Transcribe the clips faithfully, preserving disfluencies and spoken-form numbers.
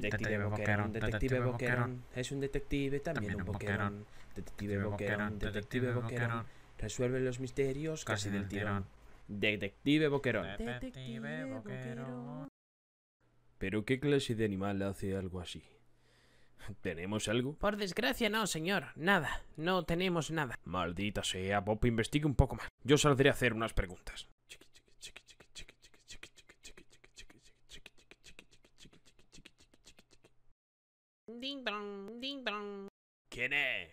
Detective Boquerón, Detective Boquerón, es un detective, también un boquerón. Detective Boquerón, Detective Boquerón, resuelve los misterios casi del tirón. Detective Boquerón. Detective Boquerón. ¿Pero qué clase de animal hace algo así? ¿Tenemos algo? Por desgracia no, señor. Nada. No tenemos nada. Maldita sea, Bob, investigue un poco más. Yo saldré a hacer unas preguntas. Ding dong, ding dong. ¿Quién es?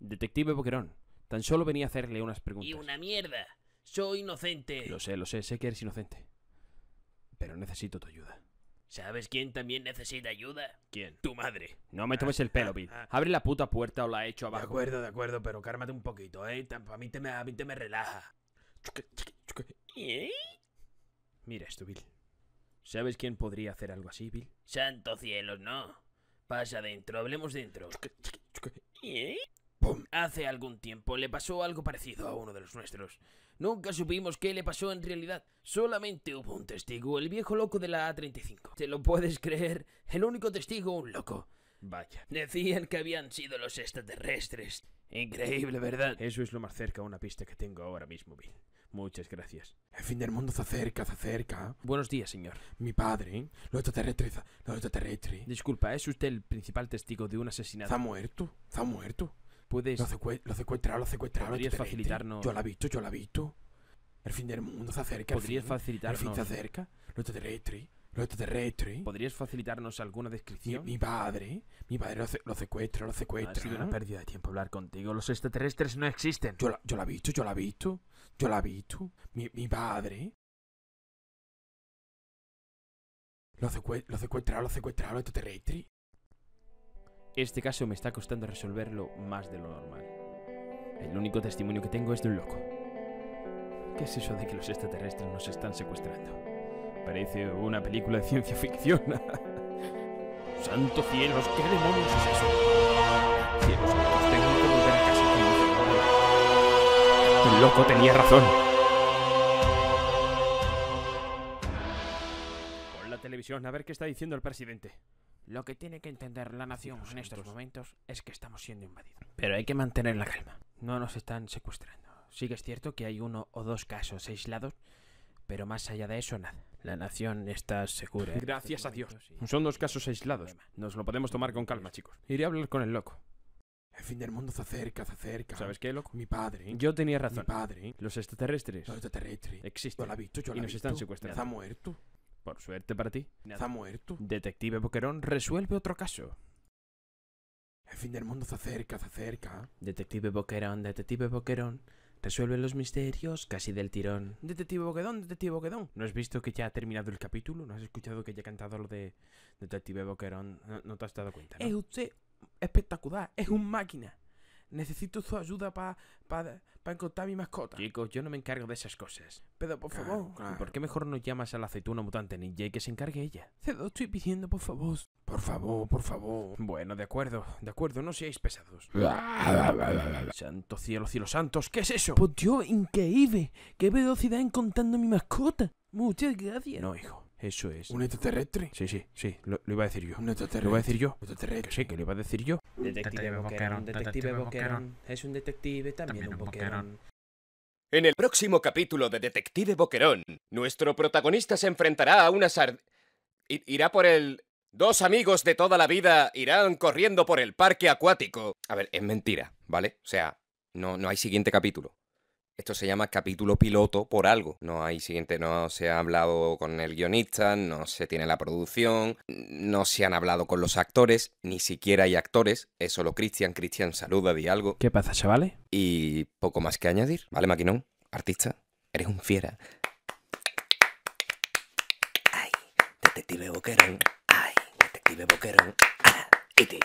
Detective Boquerón. Tan solo venía a hacerle unas preguntas. Y una mierda. Soy inocente. Lo sé, lo sé. Sé que eres inocente. Pero necesito tu ayuda. ¿Sabes quién también necesita ayuda? ¿Quién? Tu madre. No me tomes el pelo, Bill. Abre la puta puerta o la echo abajo. De acuerdo, de acuerdo, pero cármate un poquito, ¿eh? A mí te me, a mí te me relaja. ¿Eh? Mira esto, Bill. ¿Sabes quién podría hacer algo así, Bill? ¡Santo cielos, no! Pasa dentro, hablemos dentro. ¿Eh? ¡Pum! Hace algún tiempo le pasó algo parecido a uno de los nuestros. Nunca supimos qué le pasó en realidad. Solamente hubo un testigo, el viejo loco de la A treinta y cinco. ¿Te lo puedes creer? El único testigo, un loco. Vaya. Decían que habían sido los extraterrestres. Increíble, ¿verdad? Eso es lo más cerca a una pista que tengo ahora mismo, Bill. Muchas gracias. El fin del mundo se acerca, se acerca. Buenos días, señor. Mi padre, ¿eh? Los extraterrestres, los extraterrestres. Disculpa, ¿es usted el principal testigo de un asesinato? Está muerto, está muerto. Puedes... Lo secuestraron, lo secuestraron. Podrías facilitarnos... Yo la he visto, yo la he visto. El fin del mundo se acerca. Podrías facilitarnos... El fin se acerca. Los extraterrestres, los extraterrestres. ¿Podrías facilitarnos alguna descripción? Mi, mi padre, mi padre lo, se, lo secuestra, lo secuestra. Ha sido una pérdida de tiempo hablar contigo. Los extraterrestres no existen. Yo la, yo la he visto, yo la he visto. Yo la he visto. Mi, mi padre... Lo secuestra, lo secuestra, lo secuestra, los extraterrestres. Este caso me está costando resolverlo más de lo normal. El único testimonio que tengo es de un loco. ¿Qué es eso de que los extraterrestres nos están secuestrando? Parece una película de ciencia ficción. ¡Santo cielos! ¿Qué demonios es eso? ¡Cielos santos! Tengo que volver a casa con mi... El loco tenía razón. Pon la televisión a ver qué está diciendo el presidente. Lo que tiene que entender la nación en estos momentos es que estamos siendo invadidos. Pero hay que mantener la calma. No nos están secuestrando. Sí que es cierto que hay uno o dos casos aislados, pero más allá de eso, nada. La nación está segura. ¿Eh? Gracias a Dios. Son dos casos aislados. Nos lo podemos tomar con calma, chicos. Iré a hablar con el loco. El fin del mundo se acerca, se acerca. ¿Sabes qué, loco? Mi padre. Yo tenía razón. Mi padre. Los extraterrestres. Los extraterrestres. Existen. Yo la he visto, yo la he visto. Y nos están secuestrando. Está muerto. Por suerte para ti. Está muerto. Detective Boquerón resuelve otro caso. El fin del mundo se acerca, se acerca. Detective Boquerón, Detective Boquerón. Resuelve los misterios casi del tirón. Detective Boquerón, Detective Boquerón. ¿No has visto que ya ha terminado el capítulo? ¿No has escuchado que ya he cantado lo de Detective Boquerón? No, no te has dado cuenta, ¿no? Es usted espectacular. Es un máquina. Necesito su ayuda para pa, pa encontrar mi mascota. Chicos, yo no me encargo de esas cosas. Pero, por claro, favor... Claro. ¿Por qué mejor no llamas a la aceituna mutante ninja y que se encargue ella? Se lo estoy pidiendo, por favor. Por favor, por favor. Bueno, de acuerdo, de acuerdo, no seáis pesados. Santo cielo, cielo santos, ¿qué es eso? Pues Dios, increíble. Qué velocidad encontrando mi mascota. Muchas gracias. No, hijo. Eso es. ¿Un extraterrestre? Sí, sí, sí, lo, lo iba a decir yo. ¿Un extraterrestre? Lo iba a decir yo. Que sí, que lo iba a decir yo. Detective Boquerón, Detective Boquerón. Es un detective, también, también un boquerón. En el próximo capítulo de Detective Boquerón, nuestro protagonista se enfrentará a una sard... Irá por el... Dos amigos de toda la vida irán corriendo por el parque acuático. A ver, es mentira, ¿vale? O sea, no, no hay siguiente capítulo. Esto se llama capítulo piloto por algo. No hay siguiente, no se ha hablado con el guionista, no se tiene la producción, no se han hablado con los actores, ni siquiera hay actores. Es solo Cristian. Cristian, saluda, di algo. ¿Qué pasa, chavales? Y poco más que añadir. Vale, maquinón, artista, eres un fiera. Ay, Detective Boquerón. Ay, Detective Boquerón. Ah, y te...